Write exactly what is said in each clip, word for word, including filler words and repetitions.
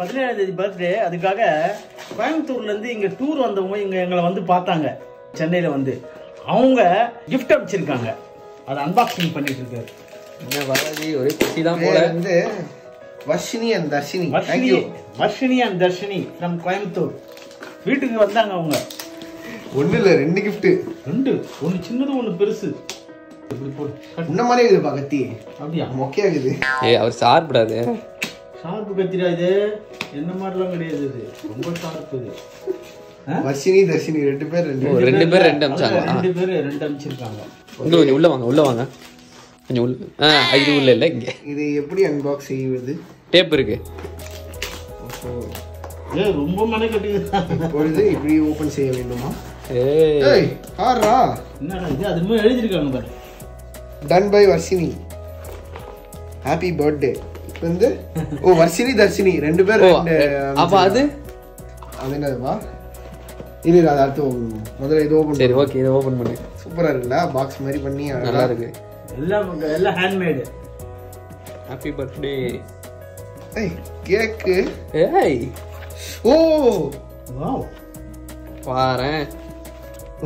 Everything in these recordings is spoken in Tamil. பதினேழாம் தேதி பர்த்டே, அதுக்காக கோயம்புத்தூர்லேருந்து இங்கே டூர் வந்தவங்க இங்கே எங்களை வந்து பார்த்தாங்க. சென்னையில் வந்து அவங்க கிஃப்ட் அனுப்பிச்சிருக்காங்க. அதை அன்பாக்சிங் பண்ணிட்டு இருக்காரு. என்ன பாலாஜி ஒரே குட்டி தான் போல. வந்து Varshini and Darshini, thank you. Varshini and Dharshini நம்ம கோயம்புத்தூர் வீட்டுக்கு வந்தாங்க. அவங்க ஒன்று இல்லை ரெண்டு கிஃப்ட்டு, ரெண்டு ஒன்று சின்னது ஒன்று பெருசு. என்ன மாதிரி இருக்குது பா கத்தி, அப்படியா மொக்கையா இருக்குது. ஏ அவர் சார்படாது, ஷார்ப்பு கத்திரா இது, என்ன மாதிரிலாம் கிடையாது, இது ரொம்ப ஷார்ப்பு. இது வர்ஷினி தர்ஷினி ரெண்டு பேர் ரெண்டு பேர் ரெண்டு அமிச்சாங்க, ரெண்டு பேர் ரெண்டு அமிச்சிருக்காங்க. கொஞ்சம் உள்ள வாங்க, உள்ள வாங்க, கொஞ்சம் உள்ள. ஆ இது உள்ள இல்லை, இங்கே இது எப்படி அன்பாக்ஸ் செய்வது? டேப் இருக்கு. ஓ ஏ ரொம்ப மனக்கட்டுது. இப்பொழுது இப்படி ஓப்பன் செய்ய வேண்டுமா? ஏய் ஆறா என்னடா இது, அதுமே எழுதி இருக்காங்க பாரு. Done by Varshini, happy birthday. வந்து ஓ வர்ஷினி தர்ஷினி ரெண்டு பேர். அப்ப அது அது என்னதுமா இது? நான் அடுத்து முதல்ல இது ஓபன். சரி ஓகே, இது ஓபன் பண்ணு. சூப்பரா இருக்குல, பாக்ஸ் மாதிரி பண்ணி நல்லா இருக்கு. எல்லாம் எல்லாம் ஹேண்ட்மேட். Happy birthday. ஏய் கேக். ஏய் ஓ வாவ் பாரு.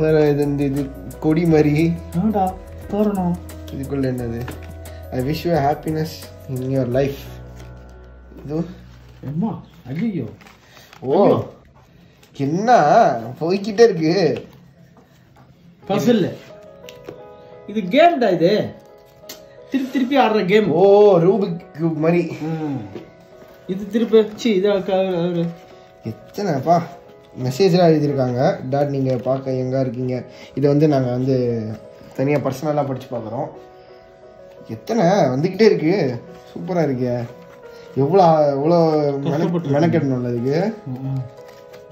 வேற இது இது கொடி மாதிரி. ஆடா தோரணம். இதுக்குள்ள என்னது? I wish you happiness in your life. இது அம்மா அய்யோ ஓ என்ன போய்க்கிட்டே இருக்கு. பசில் இது கேம் டா, இது திருப்பி திருப்பி ஆடுற கேம். ஓ ரூபிக் கியூப் மாதிரி. இது திருப்பி சி இத எத்தனைப்பா மெசேஜ்ல எழுதி இருக்காங்க. டாட் நீங்க பாக்க எங்க இருக்கீங்க, இது வந்து நாங்க வந்து தனியா பர்சனலா படிச்சு பார்க்குறோம். எத்தனை வந்துக்கிட்டே இருக்கு. சூப்பராக இருக்கு. எவ்வளோ எவ்வளோ மெனக்கெட்டணும் அதுக்கு.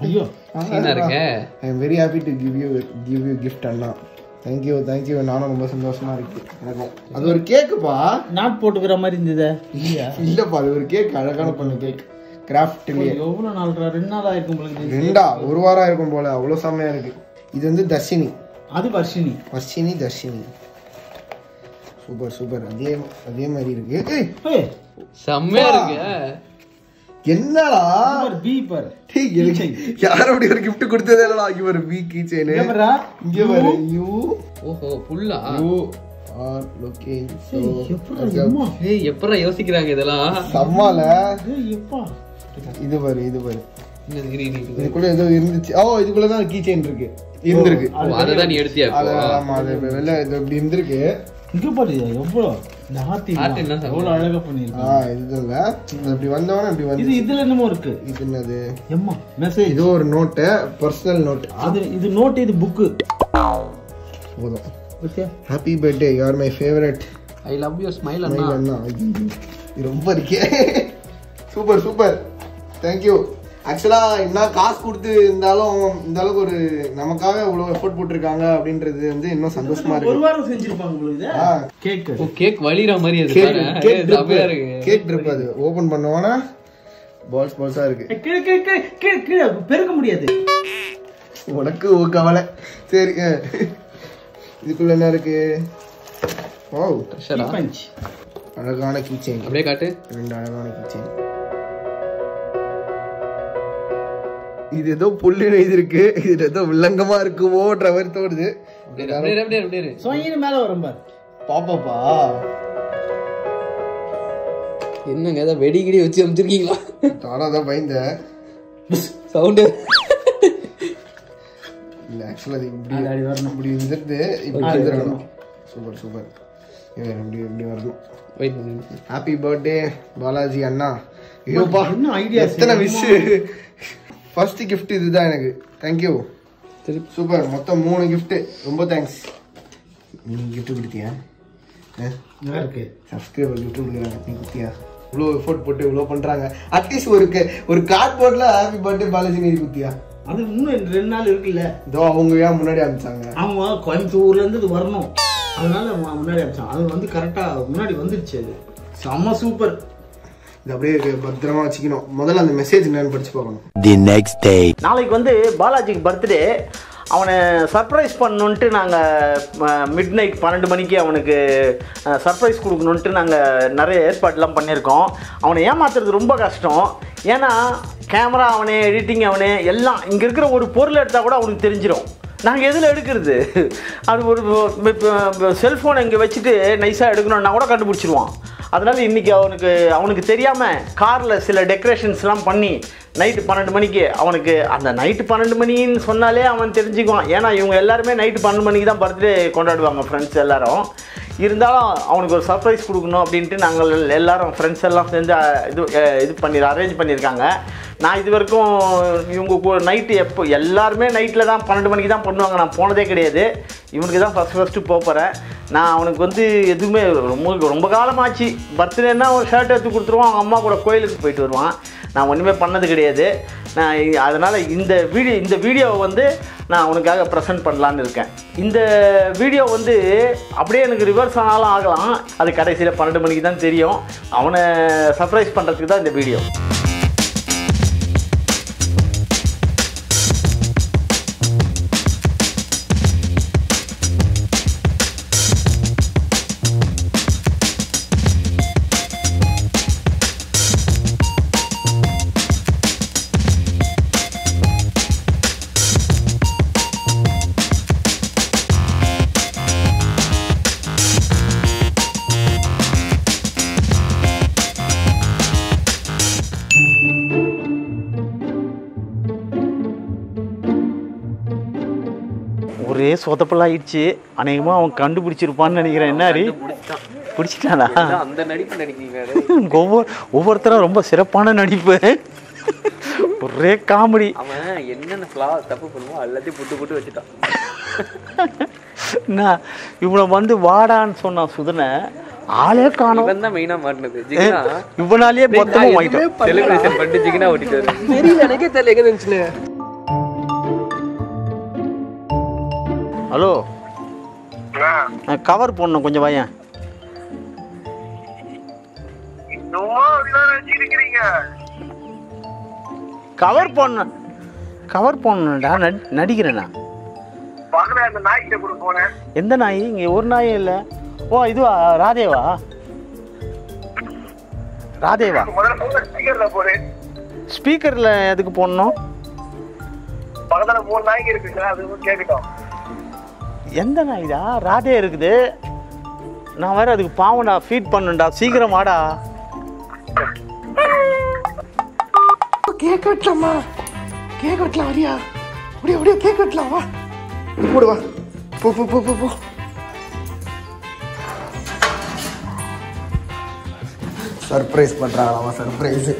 ஐயோ I am very happy to give you give you gift அண்ணா. Thank you thank you. நானும் ரொம்ப சந்தோஷமாக இருக்கு எனக்கும். அது ஒரு கேக்குப்பா, நாட் போட்டுக்கிற மாதிரி இருந்தது இல்லையா? இல்லைப்பா அது ஒரு கேக், அழகான பண்ண கேக், கிராஃப்ட்லேயே. எவ்வளோ நாள், ரெண்டு நாள் ஆயிருக்கும் போல, ரெண்டா ஒரு வாரம் இருக்கும் போல. அவ்வளோ செம்மையாக இருக்கு. இது வந்து தர்ஷினி, அது வர்ஷினி. Varshini Darshini super super. அதே அதே மாதிரி இருக்கு. ஏய் செம்மையா இருக்கு. என்னடா ஒரு பீ பாரு. டேய் எலி யாரோ ஒரு கிஃப்ட் கொடுத்ததேலடா. இங்க ஒரு பீ கீ செயின். இங்க பாரு, இங்க பாரு. யூ ஓஹோ புல்லா. You are Lokesh. ஏய் எப்பற யோசிக்கறாங்க இதெல்லாம் சம்மால. ஏய் எப்பா இது பாரு, இது பாரு. இந்த கிரீன் இதுக்குள்ள ஏதோ இருந்துச்சு. ஓ இதுக்குள்ள தான் கீ செயின் இருக்கு. இருந்திருக்கு. அத தான் நீ எடுத்தியா இப்போ? ஆமா அது வெள்ள இது இப்படி இருந்திருக்கு. இங்க பாரு எவ்வளவு நாத்தி நாத்தி என்ன அவ்வளவு அழகா பண்ணிருக்காங்க. ஆ இதுல இப்படி வந்தவன இப்படி வந்து இது இதுல என்னமோ இருக்கு. இது என்னது அம்மா? மெசேஜ். இது ஒரு நோட், पर्सनल நோட். அது இது நோட், இது book. போதும். Okay happy birthday, you are my favourite, I love your smile அண்ணா. அண்ணா இது ரொம்ப இருக்கே. Super super thank you. ஆக்சுவலா என்ன காசு கொடுத்து இருந்தாலும் இந்த அளவுக்கு ஒரு நமக்காக இவ்வளவு எஃபோர்ட் போட்டிருக்காங்க அப்படின்றது வந்து இன்னும் சந்தோஷமா இருக்கு. ஒரு வாரம் செஞ்சிருப்பாங்க உங்களுக்கு. கேக் ஓ கேக் வலிற மாதிரி இருக்கு. அப்படியே இருக்கு கேக் ட்ரிப். அது ஓபன் பண்ணவனா பால்ஸ் பால்ஸா இருக்கு. கீழ கீழ கீழ கீழ பெருக்க முடியாது உனக்கு. ஓ கவலை. சரி இதுக்குள்ள என்ன இருக்கு? வாவ் ஷரா பஞ்ச். அழகான கீ செயின். அப்படியே காட்டு. ரெண்டு அழகான கீ செயின். இது ஏதோ புல்லு எழுதிருக்கு. இது ஏதோ வில்லங்கமா இருக்குவோன்ற மாதிரி தோடுது. மேல வரும் பாப்பாப்பா. என்னங்க ஏதாவது வெடிகிடி வச்சு அமைச்சிருக்கீங்களா? தானாதான் பயந்த சவுண்டு இல்ல. ஆக்சுவலா அது இப்படி வரணும், இப்படி இருந்துட்டு இப்படி எழுதிருக்கணும். Super super. இப்படி இப்படி வரணும். ஹாப்பி பர்த்டே பாலாஜி அண்ணா. ஐயோப்பா இன்னும் ஐடியா எத்தனை விஷ். ஃபர்ஸ்ட் கிஃப்ட் இதுதான் எனக்கு. தேங்க்யூ. சரி சூப்பர். மொத்தம் மூணு கிஃப்ட். ரொம்ப தேங்க்ஸ். நீ கிஃப்ட் கொடுத்தியா? யாருக்கு? சப்ஸ்கிரைபர் கிஃப்ட் கொடுக்குறாங்க. நீ கொடுத்தியா? இவ்வளோ எஃபோர்ட் போட்டு இவ்வளோ பண்ணுறாங்க. அட்லீஸ்ட் ஒரு ஒரு கார்ட் போர்டில் ஹாப்பி பர்த்டே பாலாஜி நீ கொடுத்தியா? அது இன்னும் ரெண்டு நாள் இருக்குல்ல. இதோ அவங்க ஏன் முன்னாடி அனுப்பிச்சாங்க? ஆமாம் கோயம்புத்தூர்லேருந்து இது வரணும், அதனால முன்னாடி அனுப்பிச்சாங்க. அது வந்து கரெக்டாக முன்னாடி வந்துருச்சு. அது செம்ம சூப்பர். இது அப்படியே பத்திரமா வச்சுக்கணும். முதல்ல அந்த மெசேஜ் என்னன்னு படிச்சு பார்க்கணும். தி நெக்ஸ்ட் டே நாளைக்கு வந்து பாலாஜிக்கு பர்த்டே. அவனை சர்ப்ரைஸ் பண்ணணுன்ட்டு நாங்கள் மிட் நைட் பன்னெண்டு மணிக்கு அவனுக்கு சர்ப்ரைஸ் கொடுக்கணுன்ட்டு நாங்கள் நிறைய ஏற்பாடுலாம் பண்ணியிருக்கோம். அவனை ஏமாத்துறது ரொம்ப கஷ்டம். ஏன்னா கேமரா அவனே எடிட்டிங் அவனே எல்லாம் இங்கே இருக்கிற ஒரு பொருள் எடுத்தால் கூட அவனுக்கு தெரிஞ்சிடும் நாங்கள் எதில் எடுக்கிறது. அது ஒரு செல்ஃபோனை இங்கே வச்சுட்டு நைஸாக எடுக்கணும்னா கூட கண்டுபிடிச்சிடுவான். அதனால் இன்றைக்கி அவனுக்கு அவனுக்கு தெரியாமல் காரில் சில டெக்கரேஷன்ஸ்லாம் பண்ணி நைட்டு பன்னெண்டு மணிக்கு அவனுக்கு அந்த நைட்டு பன்னெண்டு மணின்னு சொன்னாலே அவன் தெரிஞ்சுக்குவான். ஏன்னா இவங்க எல்லாருமே நைட்டு பன்னெண்டு மணிக்கு தான் பர்த்டே கொண்டாடுவாங்க ஃப்ரெண்ட்ஸ் எல்லோரும். இருந்தாலும் அவனுக்கு ஒரு சர்ப்ரைஸ் கொடுக்கணும் அப்படின்ட்டு நாங்கள் எல்லோரும் ஃப்ரெண்ட்ஸ் எல்லாம் சேர்ந்து இது இது பண்ணி அரேஞ்ச் பண்ணியிருக்காங்க. நான் இது வரைக்கும் இவங்க நைட்டு எப்போ எல்லாருமே நைட்டில் தான் பன்னெண்டு மணிக்கு தான் பண்ணுவாங்க, நான் போனதே கிடையாது. இவனுக்கு தான் ஃபஸ்ட் ஃபஸ்ட்டு போகிறேன். நான் அவனுக்கு வந்து எதுவுமே ரொம்ப ரொம்ப காலமாச்சு. பர்த்டேன்னா ஒரு ஷர்ட் எடுத்து கொடுத்துருவான், அவங்க அம்மா கூட கோயிலுக்கு போயிட்டு வருவான். நான் ஒன்றுமே பண்ணது கிடையாது. நான் அதனால் இந்த வீடியோ இந்த வீடியோவை வந்து நான் அவனுக்காக ப்ரெசென்ட் பண்ணலான்னு இருக்கேன். இந்த வீடியோ வந்து அப்படியே எனக்கு ரிவர்ஸ் ஆனாலும் ஆகலாம், அது கடைசியில் பன்னெண்டு மணிக்கு தான் தெரியும். அவனை சர்ப்ரைஸ் பண்ணுறதுக்கு தான் இந்த வீடியோ. ஒரே சொதப்பலாயிடுச்சு. அநேகமாக அவன் கண்டுபிடிச்சிருப்பான்னு நினைக்கிறேன். என்ன பிடிச்சிட்டானா? அந்த நடிப்பு நினைக்கிறீங்க? ஒவ்வொரு ஒவ்வொருத்தரும் ரொம்ப சிறப்பான நடிப்பு, ஒரே காமெடி. அவன் என்னென்ன தப்பு பண்ணுவோம் எல்லாத்தையும் புட்டு புட்டு வச்சுட்டான். என்ன இவனை வந்து வாடான்னு சொன்னான் சுதனை, ஆளே காணும் தான் மெயினா மாட்டினது. இவனாலேயே மொத்தமும் பண்ணிட்டு ஜிகினா ஓட்டிட்டு. ஹலோ, கவர் போடணும் கொஞ்சம் வாயன். கவர் போடணும் கவர் போடணும்டா. நடிக்கிறேண்ணா. எந்த நாய்? இங்கே ஒரு நாயும் இல்லை. ஓ, இதுவா ராதேவா? ராதேவா ஸ்பீக்கரில் எதுக்கு போடணும்? எந்த நாய்டா? ராதே இருக்குது. நான் வேற அதுக்கு பாவண்டா ஃபீட் பண்ணுண்டா, சீக்கிரம் வாடா. கேக் வெட்டலாமா? கேக் வெட்டலாம் வரியா? அப்படியே அப்படியே கேக் வெட்டலாம். வா கூட வா. போ போ போ போ போ. சர்ப்ரைஸ் பண்றாங்களாமா? சர்ப்ரைஸ்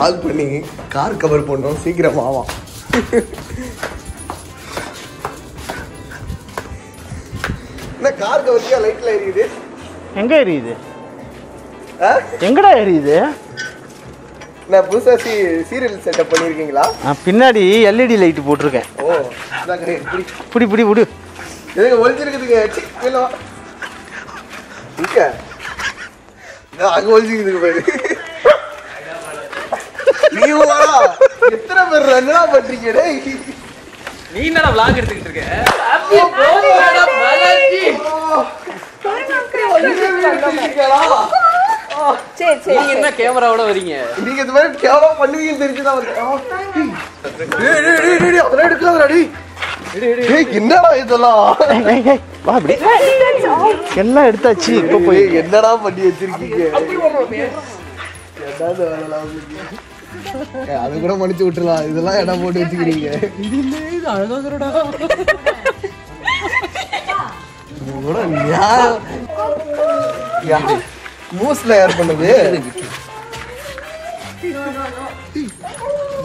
கால் பண்ணி கார் கவர் பண்ணுறோம், சீக்கிரம் வாவா. கார்க்கு வரியா? லைட்ல எரியுது. எங்க எரியுது? எங்கடா எரியுது? நான் புதுசா சீரியல் செட்டப் பண்ணிருக்கீங்களா? நான் பின்னாடி எல்இடி லைட் போட்டுருக்கேன். ஓ, அதான் கரெக்ட். புடி புடி புடி. எதுக்கு ஒளிஞ்சிருக்குதுங்க? கேளோ இங்க. நான் அங்க ஒளிஞ்சிருக்குது பாரு. நீ வா. எத்தனை பேர் என்னடா பண்றீங்க டேய்? நீ என்னடா vlog எடுத்துக்கிட்டு இருக்க? அப்படியே போங்கடா பாலாஜி. பாருங்க ஒளிஞ்சு நிக்கிறீங்களா? ஓ சே சே. நீங்க என்ன கேமராவோட வரீங்க? நீங்க இந்த மாதிரி கேமரா பண்ணுவீங்கன்னு தெரிஞ்சதா வந்தேன். டேய் டேய் டேய் அதெல்லாம் எடுக்காதடா டேய். டேய் என்னடா இதெல்லாம்? டேய் டேய் வா அப்படியே. எல்லாம் எடுத்தாச்சு. இப்ப போய் என்னடா பண்ணி வச்சிருக்கீங்க? அப்படியே போங்க. என்னடா இதெல்லாம்? அது கூட மடிச்சு விட்டுலாம். இதெல்லாம் இடம் போட்டு வச்சுக்கிறீங்க. இது இல்ல இது அழகாதுடா. மூணு யார் யார் மூஸ்ல யார் பண்ணுது?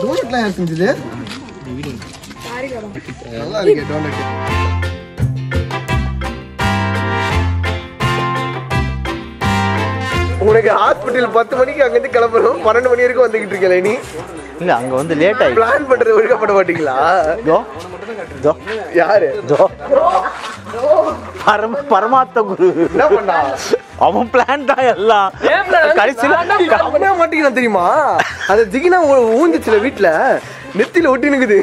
டோலட்ல யார் செஞ்சது? வீடியோ நல்லா இருக்கு. டோலட் உங்களுக்கு ஹாஸ்பிட்டல் பத்து மணிக்கு அங்கேருந்து கிளம்பணும், பன்னெண்டு மணி வரைக்கும் வந்துகிட்டு இருக்கேன். நீ இல்லை அங்கே வந்து லேட் ஆகி பிளான் பண்ணுறது ஒழுக்கப்பட மாட்டீங்களா? யாரு பரமாத்த குரு என்ன பண்ணா? அவன் பிளான் தான் எல்லாம். கடைசியில் மாட்டீங்கன்னா தெரியுமா? அது ஜிகினா ஊஞ்சிச்சுல வீட்டில் நெத்தியில் ஒட்டி நிற்குது.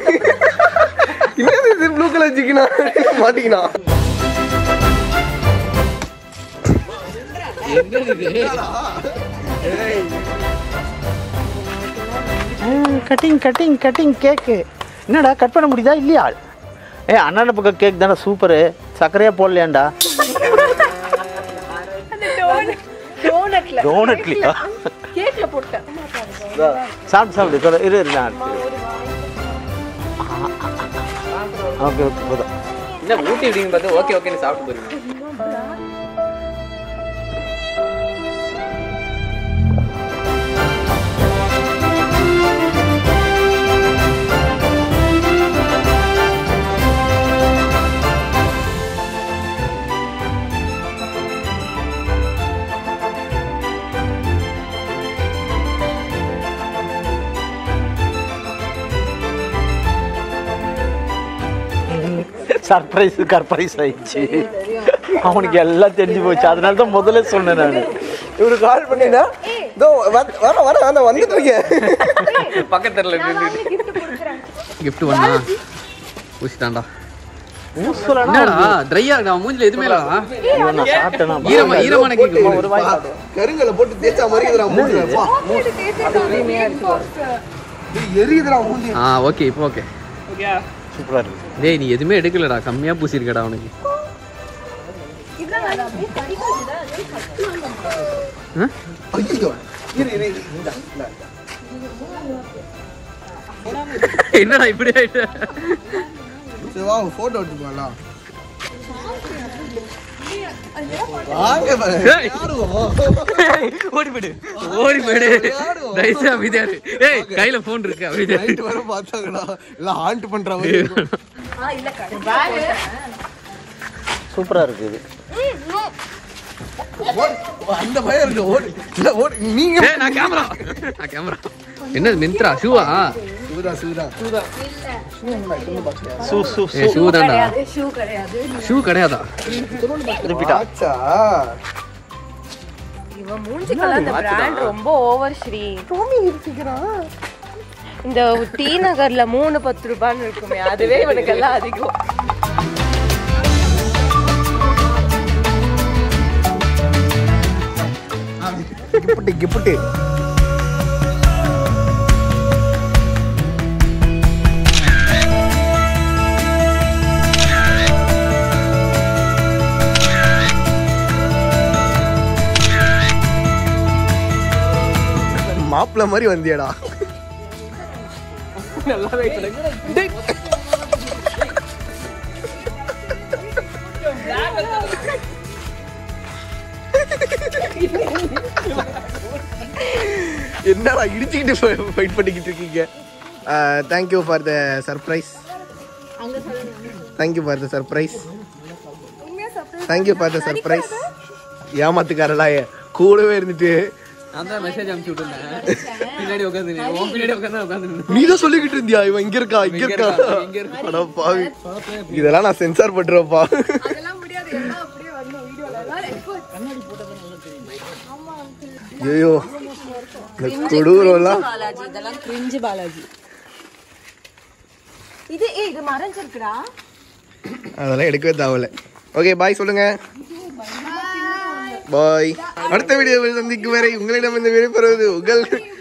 இன்னும் ப்ளூ கலர் ஜிகினா மாட்டிக்கினா எங்க இருக்குது? कटिंग कटिंग कटिंग केक என்னடா கட் பண்ண முடியதா இல்லையா ஏ அண்ணாட பக்க கேக் தான சூப்பர் சக்கரையா போடலையாடா டோனட்ல டோனட்ல கேக்ல போட்டா சாப்பிடு சாப்பிடு சொல்ல இரு இரு நான் ஓகே ஓகே போடா என்ன ஊட்டி விடுங்க பாத்து ஓகே ஓகே நீ சாப்பிட்டு போறீங்க सरप्राइज सरप्राइज ஆயிச்சு அவனுக்கு எல்லாம் தெரிஞ்சு போச்சு அதனால தான் முதல்ல சொன்னேன் நான் இவரு கால் பண்ணினா தோ வர வர அந்த வந்துட்டு இருக்கே பக்கத்துல நின்னு gift கொடுக்கறாங்க gift வந்தா ஊசிடாண்டா ஊசலடா ட்ரையா நான் மூஞ்சில எதுமே இல்ல நான் சாப்பிட்டேனா ஈரமா ஈரமான கேக்கு ஒரு வாய் கருங்கல போட்டு தேச்சா மரிக்குதுடா மூஞ்சில பா மூஞ்சி தேச்சா ஈரமா இருக்கு இது எரியுதுடா மூஞ்சி ஆ ஓகே இப்போ ஓகே ஓகே சூப்பரா இருக்கு டேய் நீ எதுமே எடுக்கலடா கம்மியா பூசி இருக்கடா உனக்கு இதெல்லாம் அப்படியே படிக்குதுடா அதே கஷ்டமா ஐயோ இரு இரு இந்த என்னடா இப்படி ஆயிட்ட சே வா போட்டோ எடுத்துக்கலாம் வாங்க பாரு ஓடி போடு ஓடி போடு டைசா விடாரு ஏய் கையில ஃபோன் இருக்கு அப்படியே நைட் வர பாத்தாங்கடா இல்ல ஹாண்ட் பண்றவ ஆ இல்ல கரெக்ட் பாரு சூப்பரா இருக்கு இது அந்த பைய இருக்கு ஓடி இல்ல ஓடி நீங்க ஏய் நான் கேமரா நான் கேமரா என்ன மிந்த்ரா ஷூவா ஷூடா ஷூடா ஷூடா இல்ல ஷூ மட்டும் பாக்க ஷூ ஷூ ஷூ தானா ஷூ கடையாது ஷூ கடையாதா ரிப்பீட் ஆச்சா இவன் மூஞ்சி கலர் அந்த பிராண்ட் ரொம்ப ஓவர் ஸ்ரீ டோமி இருக்குறா இந்த டி நகர்ல மூணு பத்து ரூபாய் இருக்குமே அதுவே இவனுக்கு எல்லாம் அதிகம் கிப்ட் கிப்ட் மாப்ள மாதிரி வந்தியடா நல்லா வெயிட் பண்ணு என்னடா இடிச்சிட்டு ஃபைட் பண்ணிக்கிட்டு இருக்கீங்க thank you for the surprise அங்க சொல்லுங்க thank you for the surprise உண்மையா surprise thank you for the surprise ஏமாத்துக்காரலா கூடவே இருந்துட்டு அந்த மெசேஜ் அனுப்பி விட்டுட்டேன் பின்னாடி உட்கார்ந்து நீ பின்னாடி உட்கார்ந்து உட்கார்ந்து நீ தான் சொல்லிக்கிட்டு இருந்தியா இவன் இங்க இருக்கா இங்க இருக்கா இங்க இருக்கா அட பாவி இதெல்லாம் நான் சென்சார் பண்றேன்ப்பா அதெல்லாம் முடியாது எல்லாம் அப்படியே வந்து வீடியோல கண்ணாடி போட்டதெல்லாம் நல்லா தெரியும் ஆமா அங்கிள் ஐயோ குடுறோலாம் பாலாஜி இதெல்லாம் கிரின்ஜ் பாலாஜி இது ஏ இது மறைஞ்சிருக்குடா அதெல்லாம் எடுக்கவே தேவல ஓகே பை சொல்லுங்க பாய் அடுத்த வீடியோவில் சந்திக்கும் வரை உங்களிடம் இந்த விடைபெறுவது உங்கள்